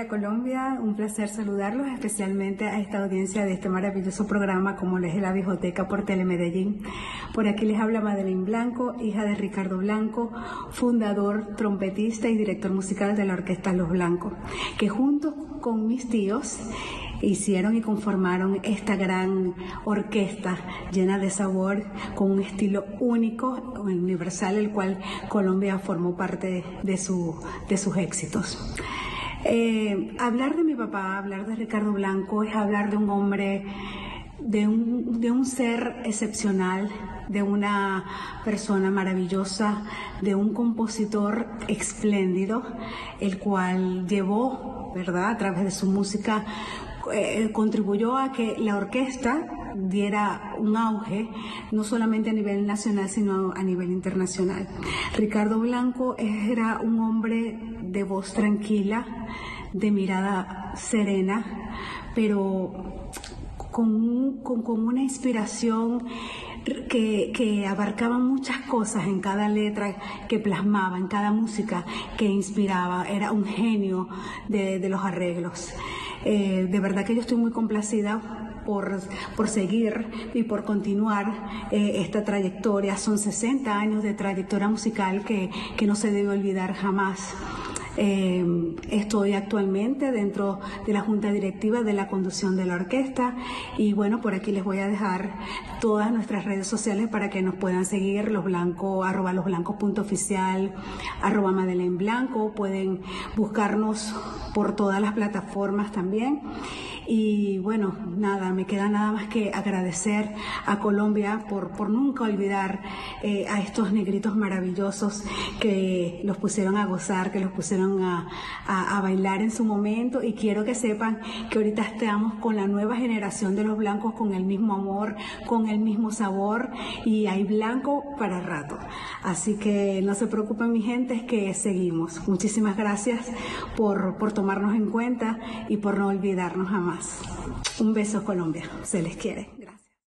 Hola Colombia, un placer saludarlos, especialmente a esta audiencia de este maravilloso programa como lo es La Viejoteca por Tele Medellín. Por aquí les habla Madelaine Blanco, hija de Ricardo Blanco, fundador, trompetista y director musical de la orquesta Los Blancos, que junto con mis tíos hicieron y conformaron esta gran orquesta llena de sabor, con un estilo único, universal, el cual Colombia formó parte de sus éxitos. Hablar de mi papá, hablar de Ricardo Blanco, es hablar de un hombre, de un ser excepcional, de una persona maravillosa, de un compositor espléndido, el cual llevó, ¿verdad?, a través de su música, contribuyó a que la orquesta diera un auge, no solamente a nivel nacional, sino a nivel internacional. Ricardo Blanco era un hombre de voz tranquila, de mirada serena, pero con una inspiración que abarcaba muchas cosas en cada letra que plasmaba, en cada música que inspiraba. Era un genio de los arreglos. De verdad que yo estoy muy complacida por seguir y por continuar esta trayectoria. Son 60 años de trayectoria musical que no se debe olvidar jamás. Estoy actualmente dentro de la Junta Directiva de la conducción de la orquesta y bueno, por aquí les voy a dejar todas nuestras redes sociales para que nos puedan seguir: @losblancos.oficial, @Madelaine Blanco, pueden buscarnos por todas las plataformas también. Y bueno, nada, me queda nada más que agradecer a Colombia por nunca olvidar a estos negritos maravillosos que los pusieron a gozar, que los pusieron a bailar en su momento. Y quiero que sepan que ahorita estamos con la nueva generación de Los Blancos, con el mismo amor, con el mismo sabor, y hay blanco para rato. Así que no se preocupen, mi gente, es que seguimos. Muchísimas gracias por tomarnos en cuenta y por no olvidarnos jamás. Un beso, Colombia. Se les quiere. Gracias.